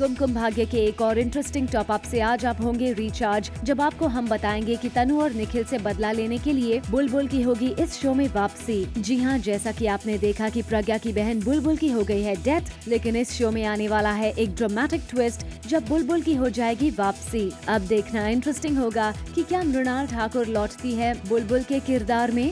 कुमकुम भाग्य के एक और इंटरेस्टिंग टॉप अप से आज आप होंगे रिचार्ज, जब आपको हम बताएंगे कि तनु और निखिल से बदला लेने के लिए बुलबुल की होगी इस शो में वापसी। जी हाँ, जैसा कि आपने देखा कि प्रज्ञा की बहन बुलबुल की हो गई है डेथ, लेकिन इस शो में आने वाला है एक ड्रामेटिक ट्विस्ट जब बुलबुल की हो जाएगी वापसी। अब देखना इंटरेस्टिंग होगा कि क्या मृणाल ठाकुर लौटती है बुलबुल के किरदार में।